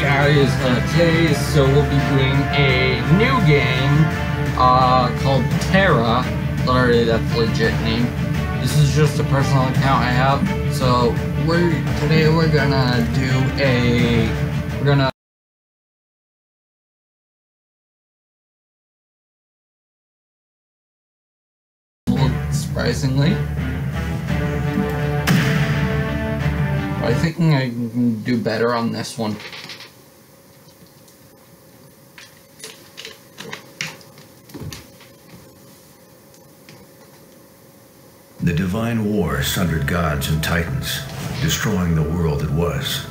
guys, today we'll be doing a new game called TERA. Literally, that's a legit name. This is just a personal account I have. So today we're gonna do a surprisingly. I think I can do better on this one. The divine war sundered gods and titans, destroying the world it was.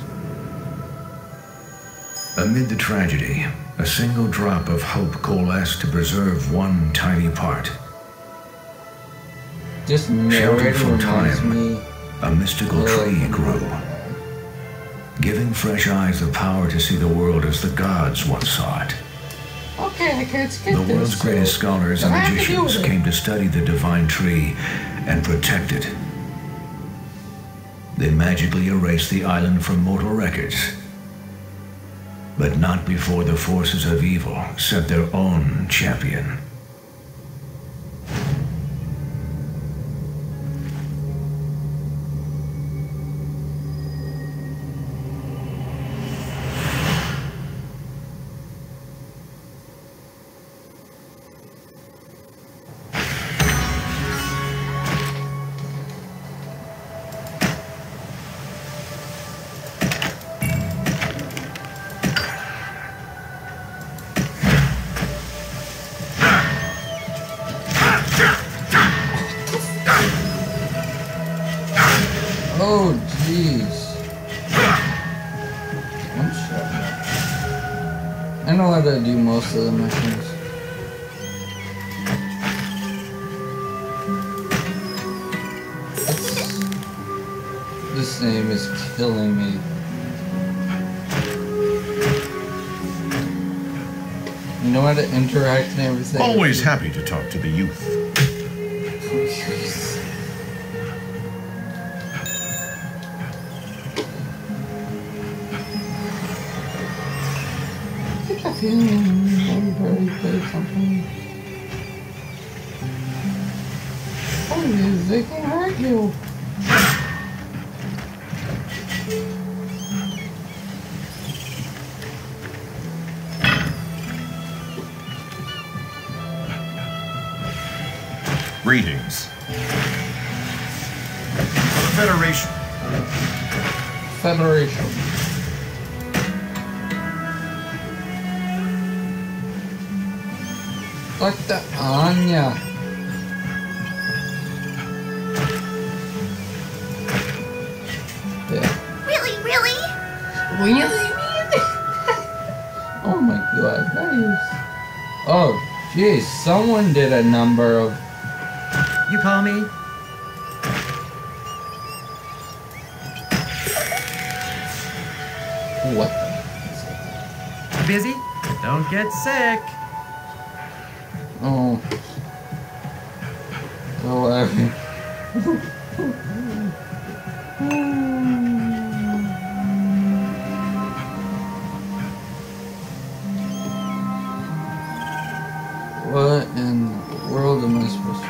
Amid the tragedy, a single drop of hope coalesced to preserve one tiny part. Just sheltered from time, a mystical tree grew, giving fresh eyes the power to see the world as the gods once saw it. Okay, I can't skip this. The world's greatest scholars and magicians came to study the divine tree and protect it. They magically erased the island from mortal records, but not before the forces of evil sent their own champion. Oh, jeez. One shot. I know how to do most of the missions. This name is killing me. You know how to interact and everything. Always happy to talk to the youth. Oh, jeez. Oh, they can hurt you. Greetings. Federation. What the Anya? Yeah. Really? Really? Oh my god, that is... Oh, jeez, someone did a number of... You call me? What the... Busy? Don't get sick. Oh. Oh, I mean. What in the world am I supposed to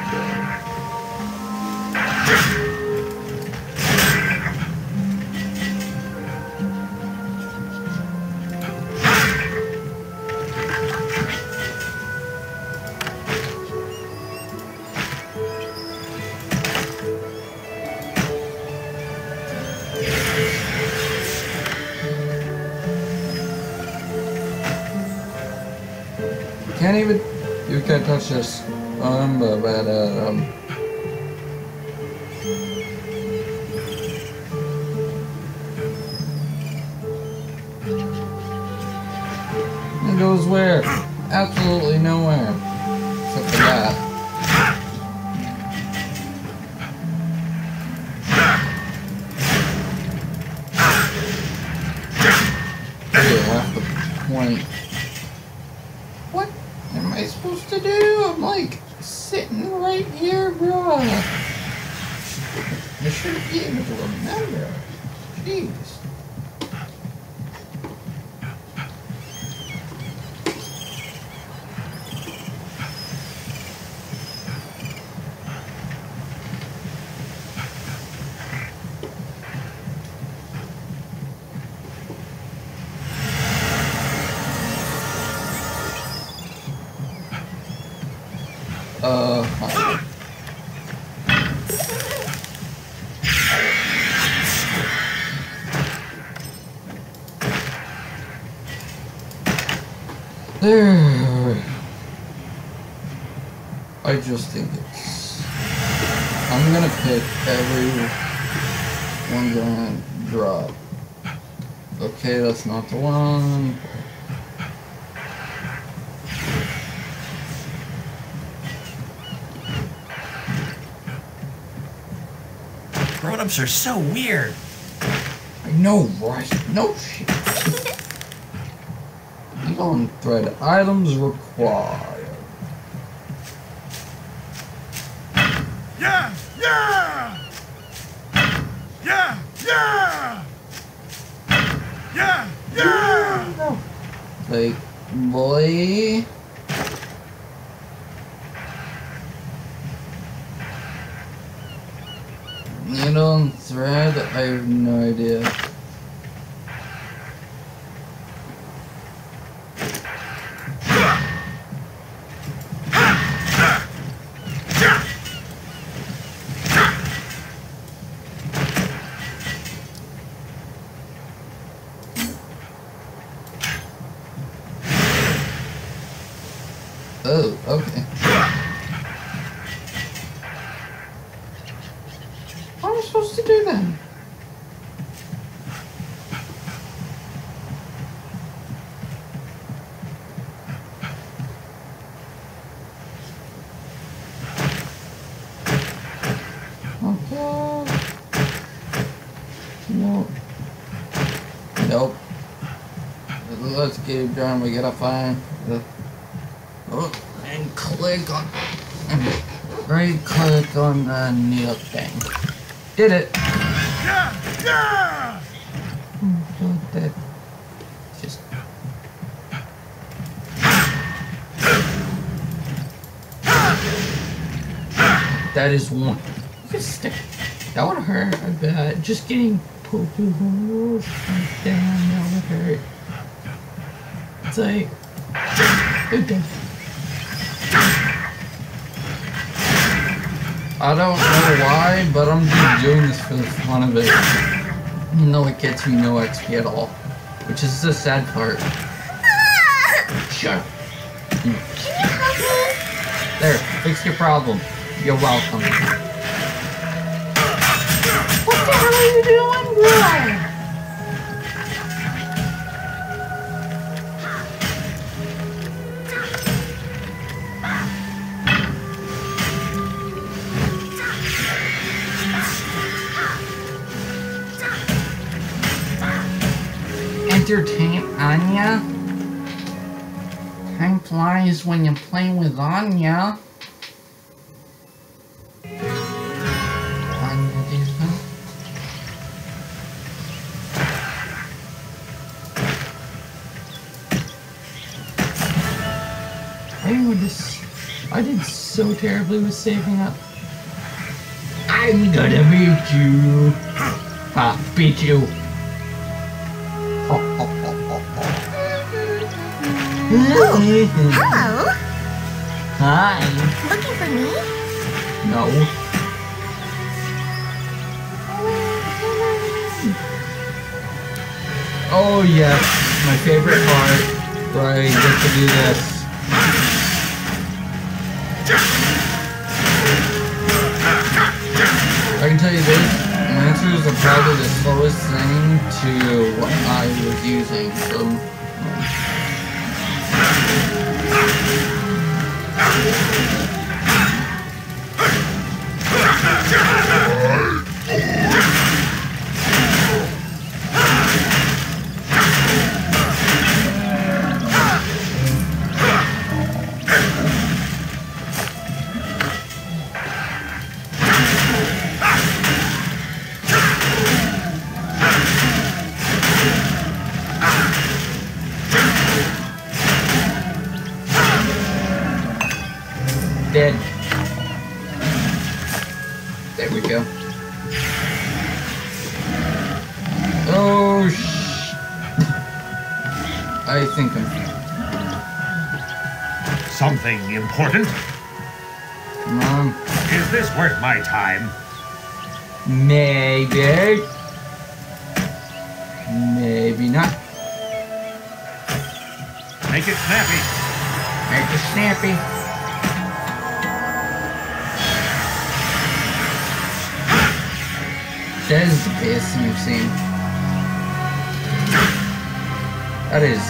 can't even. You can't touch this. It goes where? Absolutely nowhere. Except for that. Yeah, point. What am I supposed to do? I'm like sitting right here, bro. I should be able to remember. Jeez. Vale. I just think it's... I'm gonna pick every one gonna drop. Okay, that's not the one. Grown-ups are so weird. I know, right? No shit. On thread items required. Yeah, yeah, yeah, yeah, yeah, yeah. No. Like, boy. Needle and thread. I have no idea. Oh, okay. What am I supposed to do then? Okay. No. Nope. Let's get it done. We gotta find the... Right click on the nail thing. Did it! Yeah! Yeah! Don't that. Just. That is one. Just stick. That would hurt. I bet. Just getting poked through holes like that, that would hurt. It's like. Good thing. I don't know why, but I'm just doing this for the fun of it. Even though it gets me no XP at all. Which is the sad part. Sure. Can you help me? There, fix your problem. You're welcome. What the hell are you doing, Entertain Anya. Time flies when you're playing with Anya. I did so terribly with saving up. I'm gonna beat you. Ha, beat you. Oh, oh, oh, oh. Oh, hello. Hi. Looking for me? No. Oh yes, my favorite part where I get to do this. I can tell you this. Lancers are probably the slowest thing to what I was using, so... There we go. Oh sh! I think I'm. Something important. Come on. Is this worth my time? Maybe. Maybe not. Make it snappy. Make it snappy. Ah! That is the best thing you've seen. That is.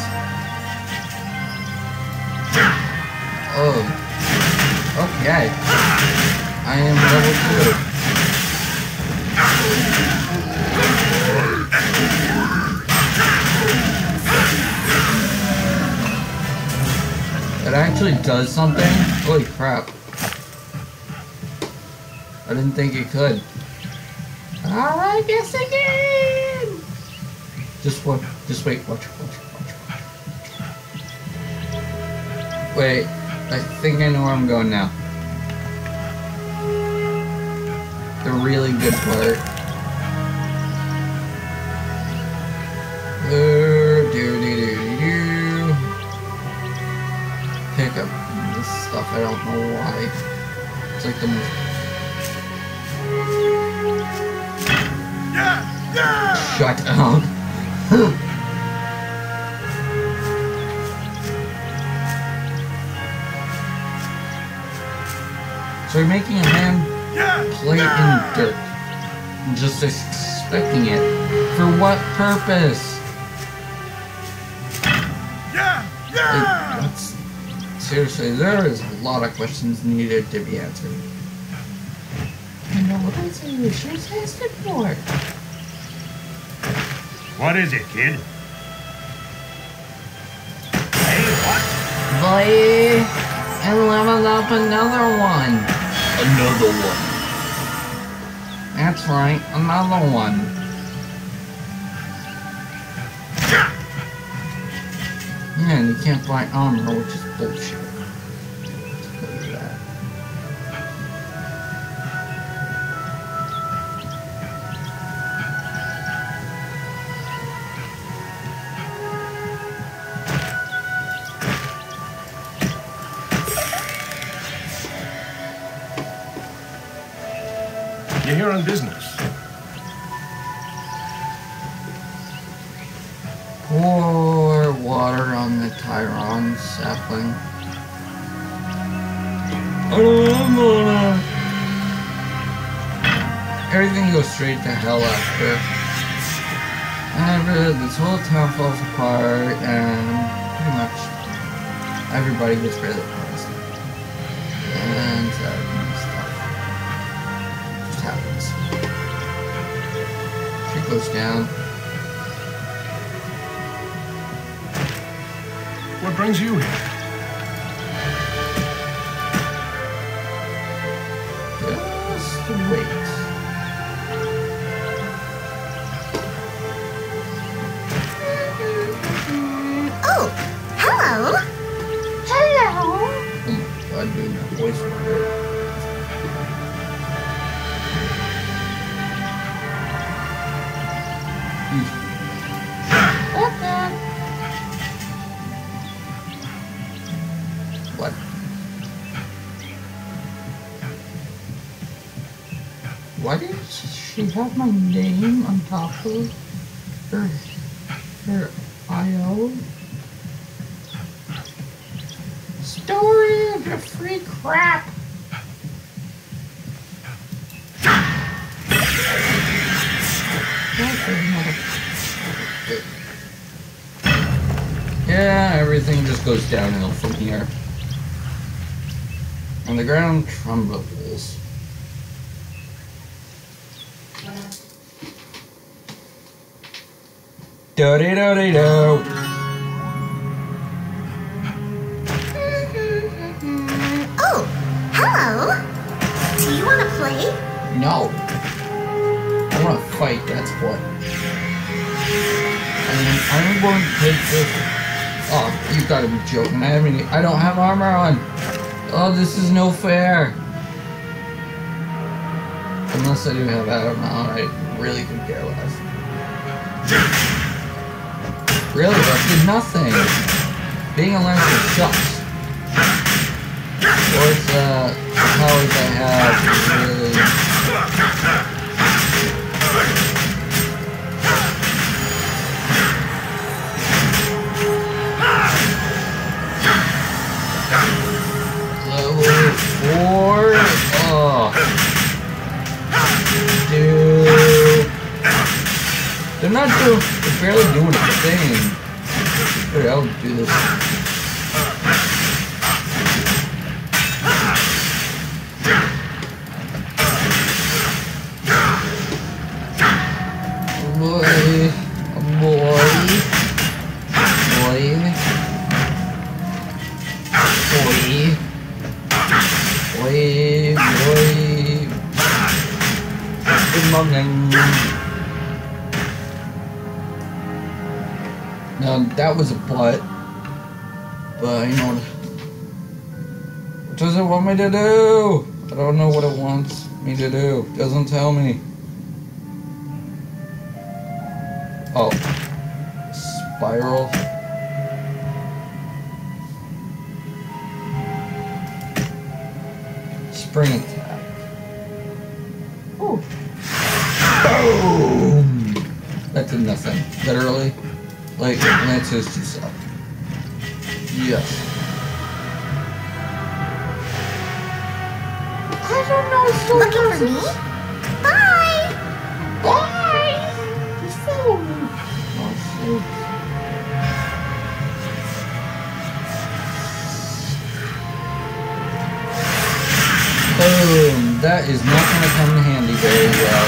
Oh. Okay. I am level 2. It actually does something? Holy crap. I didn't think it could. Alright, guess again! Just wait, watch. Wait, I think I know where I'm going now. The really good part. Pick up this stuff, I don't know why. It's like the shut down. So you're making a man play in dirt. I'm just expecting it. For what purpose? That's seriously, there is a lot of questions needed to be answered. I know what I said you should have asked it for. What is it, kid? Hey, what? Boy, I leveled up another one. Another one. That's right, another one. Man, you can't buy armor, which is bullshit. Let's go to that. You're here on business. Pour water on the Tyron sapling. Everything goes straight to hell after. And this whole town falls apart, and pretty much everybody gets rid of it. And stuff just happens. Shit goes down. What brings you here? Just wait. Oh, hello. Hello. Oh, I'm doing that voice right here. What the? What? Why did she have my name on top of her IO? Story of the free crap! Yeah, everything just goes downhill from here. And the ground crumbles. Do-de-do-de-do. Oh, hello. Do you want to play? No. I want to fight, that's what. I'm going to take this. Oh, you gotta be joking. I don't have armor on. Oh, this is no fair. Unless I do have armor on, I really could care less. Really, that did nothing. Being a lancer sucks. Or it's a point I have really. Oh. Dude. They're not doing, they're barely doing a thing. Here, I'll do this. Boy. Boy. Boy. Boy. Oi, oi. Good morning. Now that was a butt, but you know what does it want me to do? I don't know what it wants me to do. It doesn't tell me. Oh, spiral. Spring attack. Ooh. Boom! That did nothing. Literally. Like, lances just up. Yes. I don't know, so looking for me? Bye! Bye! You follow me. Oh, shoot. Boom! That is not going to come in handy very well.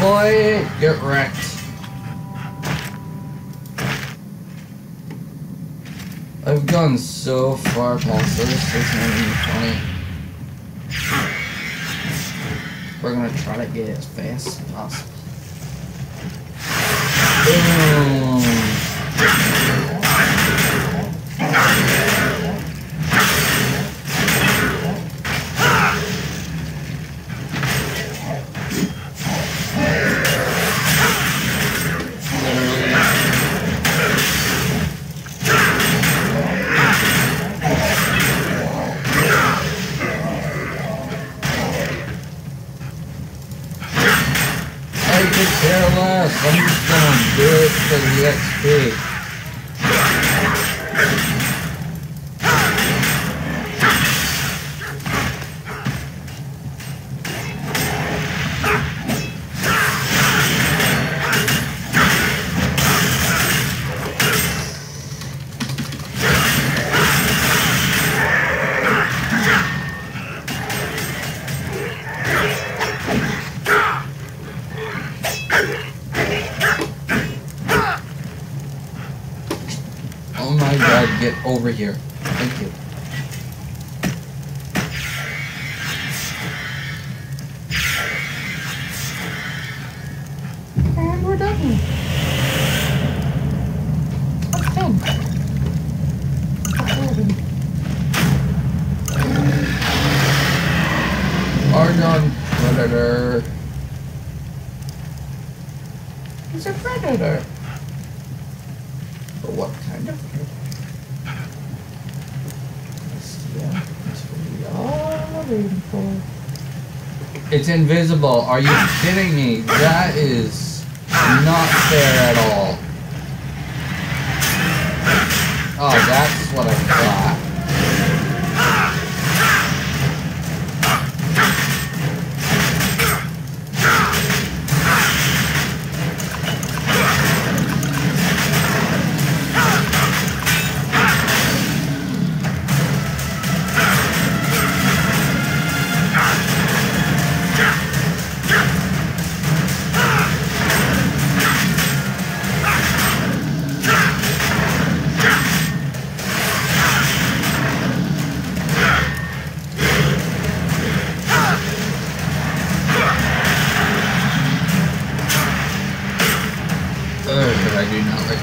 Boy, get wrecked. I've gone so far past this, it's not even funny. We're gonna try to get as fast as possible. I'm just gonna do it for the XP. Over here. Thank you. And we're done. It's done. Argon Predator. He's a predator. But what kind of predator? It's invisible. Are you kidding me? That is not fair at all. Oh, that's what I thought.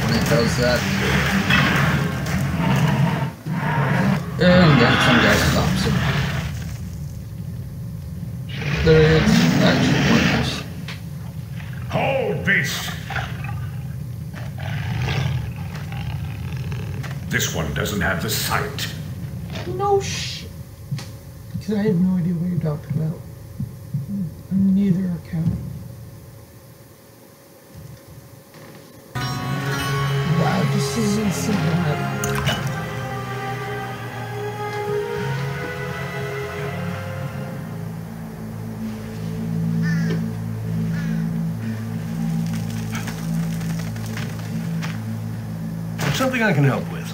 That. And then some guy stops him. There is actually one else. Hold, beast! This one doesn't have the sight. No sh... Because I have no idea what you're talking about. On neither account. This is insane. Something I can help with.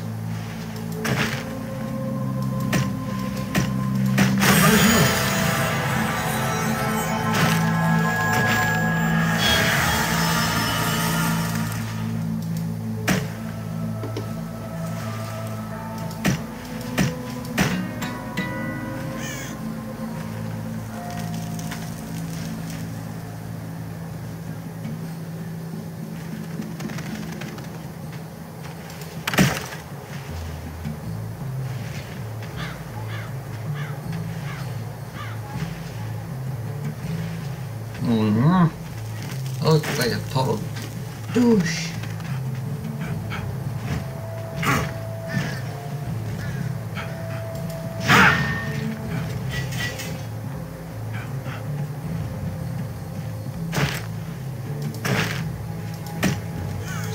Like a total douche.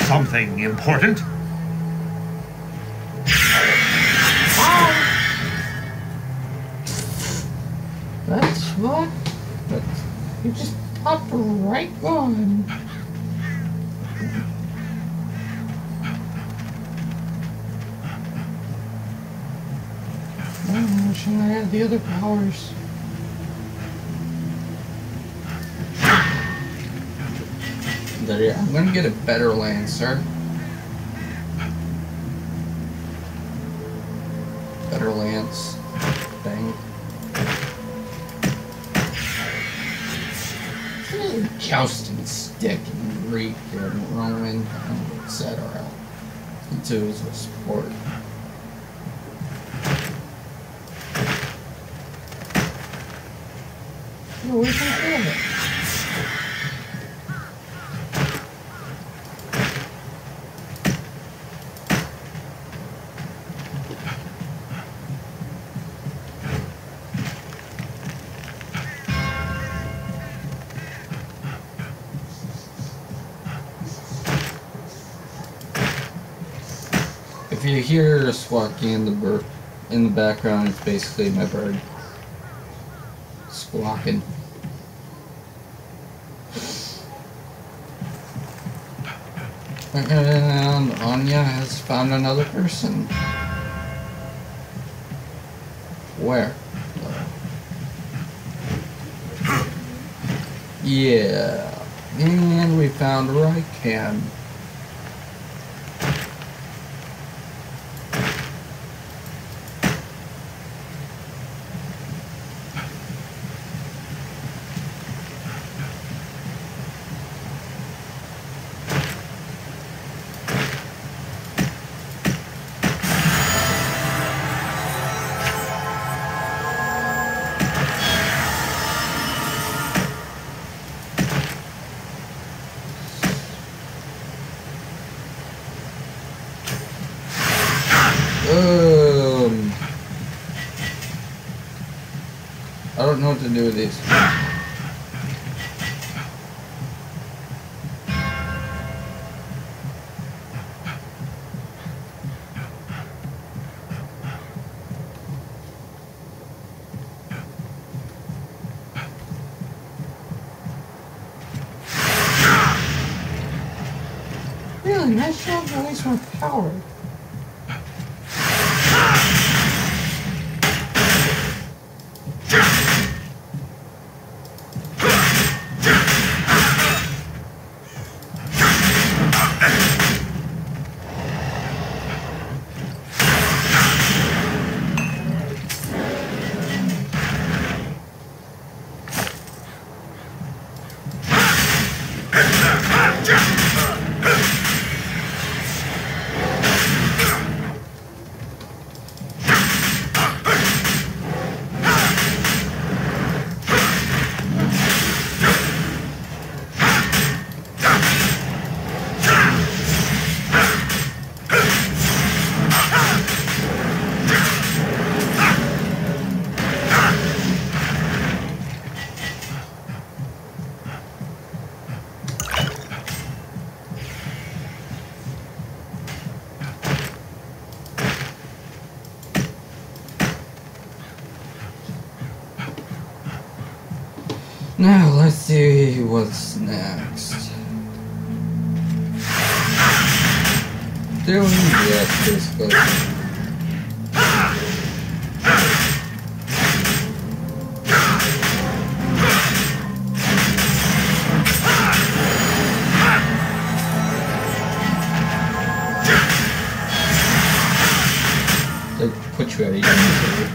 Something important? That's what? That's, you just up right on. I'm wishing I had the other powers. There you are. I'm gonna get a better lancer. Better lance thing. Jousting stick and reek or Roman, etc. Into is a support. No, where's my helmet? If you hear a squawking in the background, it's basically my bird squawking. And Anya has found another person. Where? Yeah, and we found Rykan. I don't know what to do with these. Really, nice job to release my power. Now let's see what's next. Doing yes, basically. They put you at ease.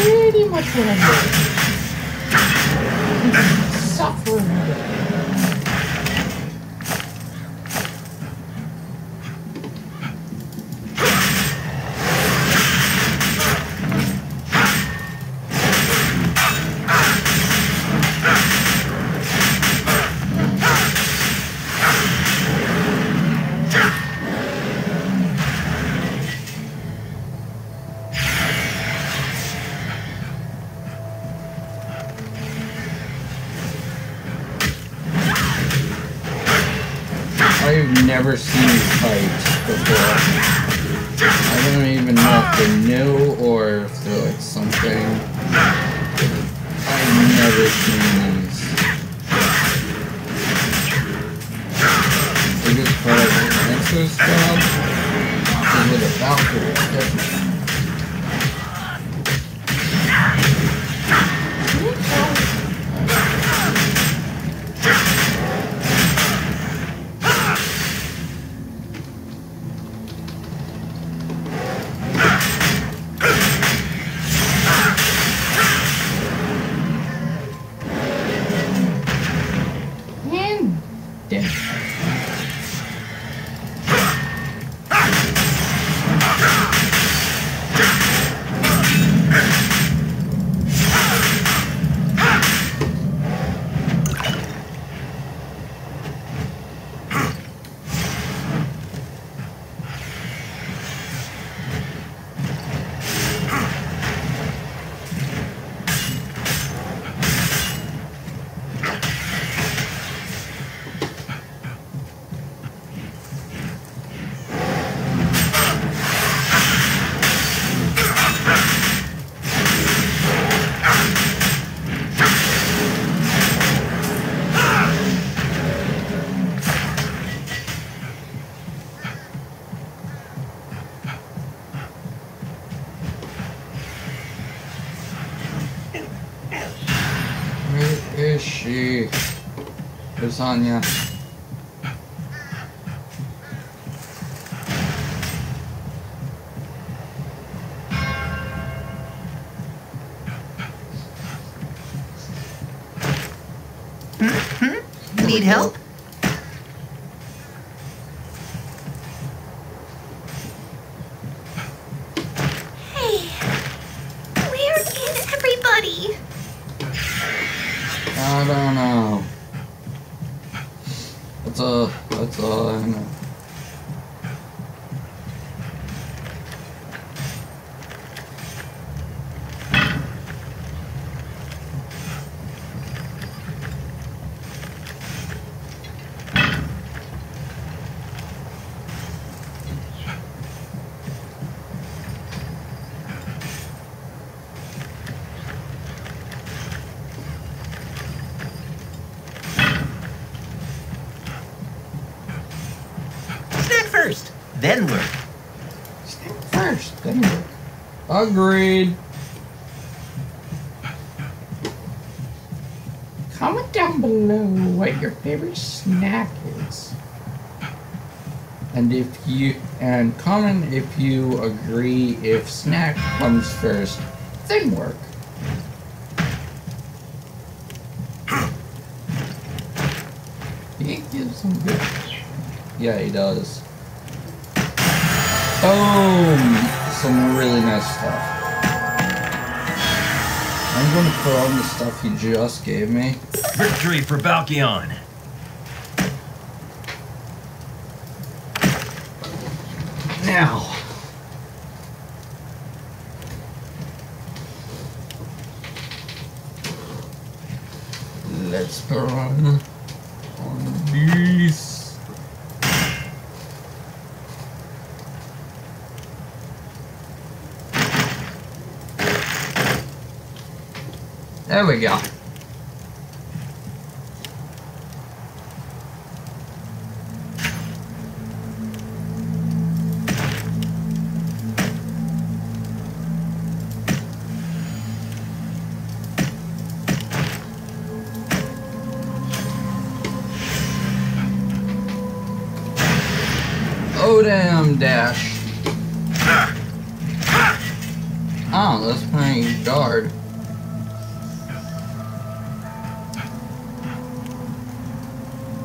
Pretty much what I'm doing. Suffering. Never seen you fight before. I don't even know if they're new or if they're like something. I've never seen these. The biggest part of the Lancer's job is with a Valkyrie, definitely. There's Anya. Need help? Hey, where is everybody? I don't know. That's all I know. Then work. First, then work. Agreed. Comment down below what your favorite snack is. And comment if you agree if snack comes first, then work. He gives some good. Yeah, he does. Oh, some really nice stuff. I'm going to put on the stuff you just gave me. Victory for Balqion. Now. Let's put on these. There we go. Totem Dash. Oh, that's playing guard.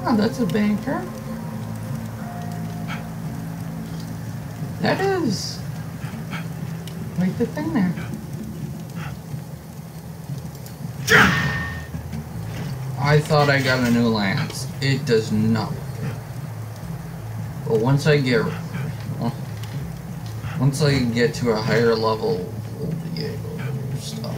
Oh, that's a banker. That is. Like the thing there. I thought I got a new lance. It does not work. But once I get. Once I get to a higher level, we'll be able to do stuff.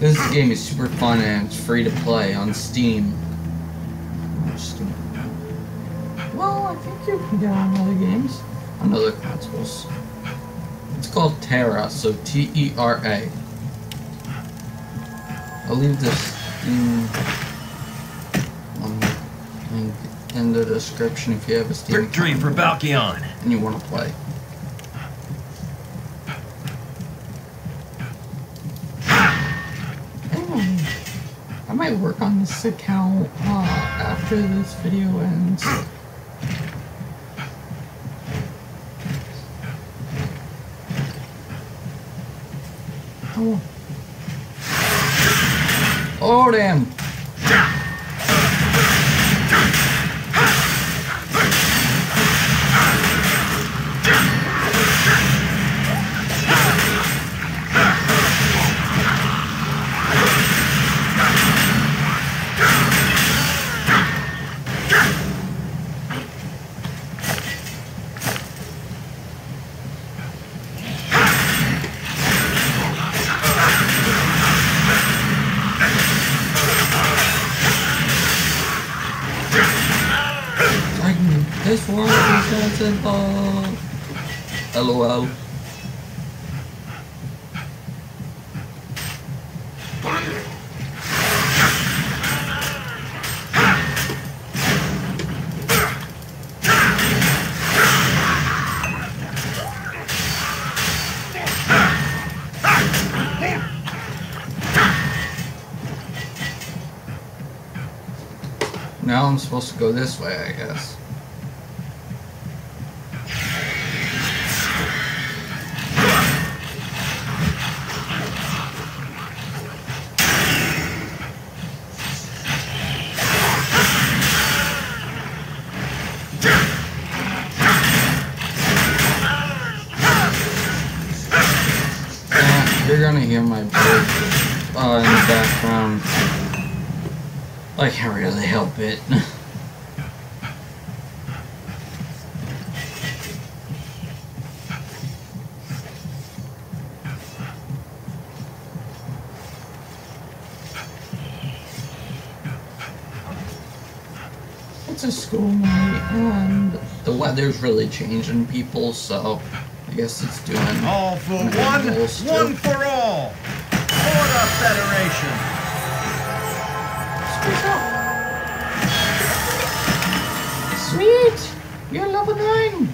This game is super fun and it's free to play on Steam. Well, I think you can get on other games, on other consoles. It's called TERA, so T-E-R-A. I'll leave the Steam link in the description if you have a Steam. Victory for Balqion. And you want to play. I might work on this account after this video ends. Oh, oh damn! This world is so simple. LOL. Now I'm supposed to go this way, I guess. You're gonna hear my voice in the background. I can't really help it. It's a school night and the weather's really changing people, so I guess it's doing all for one for all. For the Federation. Sweet, you're level 9.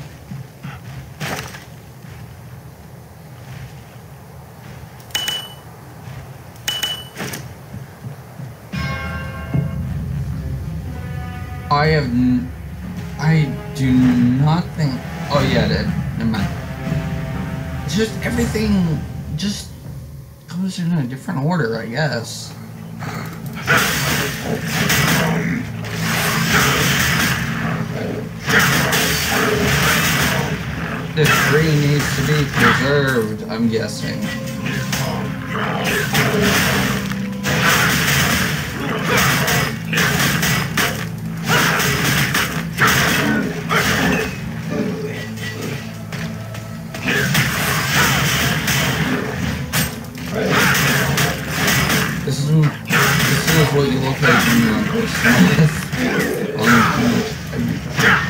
I do not think. Oh yeah, it did. Never mind. Just everything just goes in a different order, I guess. This tree needs to be preserved, I'm guessing. This is what you look like when you're on this. On the beach every time.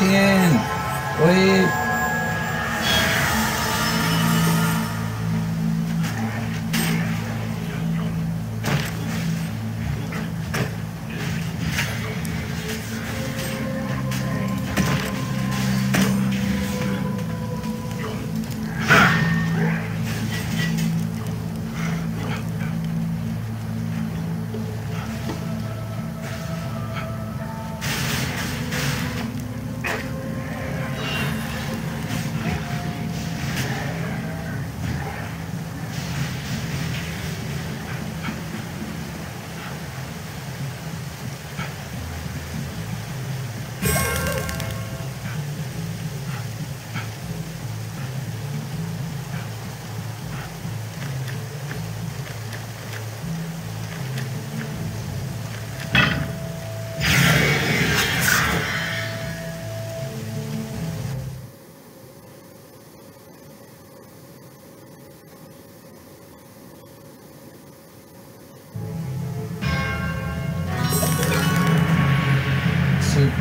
Balqion! Wait!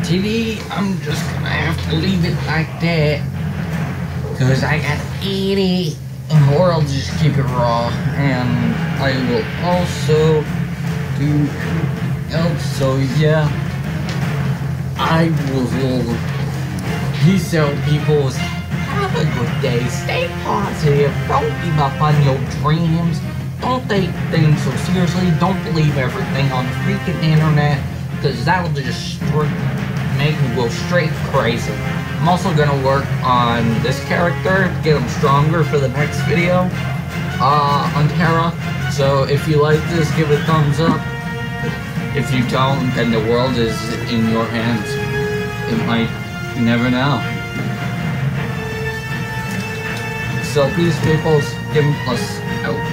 TV, I'm just gonna have to leave it like that, because I got itty, or I'll just keep it raw, and I will also do something else, so yeah, I will. Peace out, peoples. Have a good day, stay positive, don't give up on your dreams, don't take things so seriously, don't believe everything on the freaking internet, because that'll just make me go straight crazy. I'm also gonna work on this character, get him stronger for the next video on TERA. So if you like this, give it a thumbs up. If you don't, then the world is in your hands. It might, you never know. So peace, peoples. Give us out.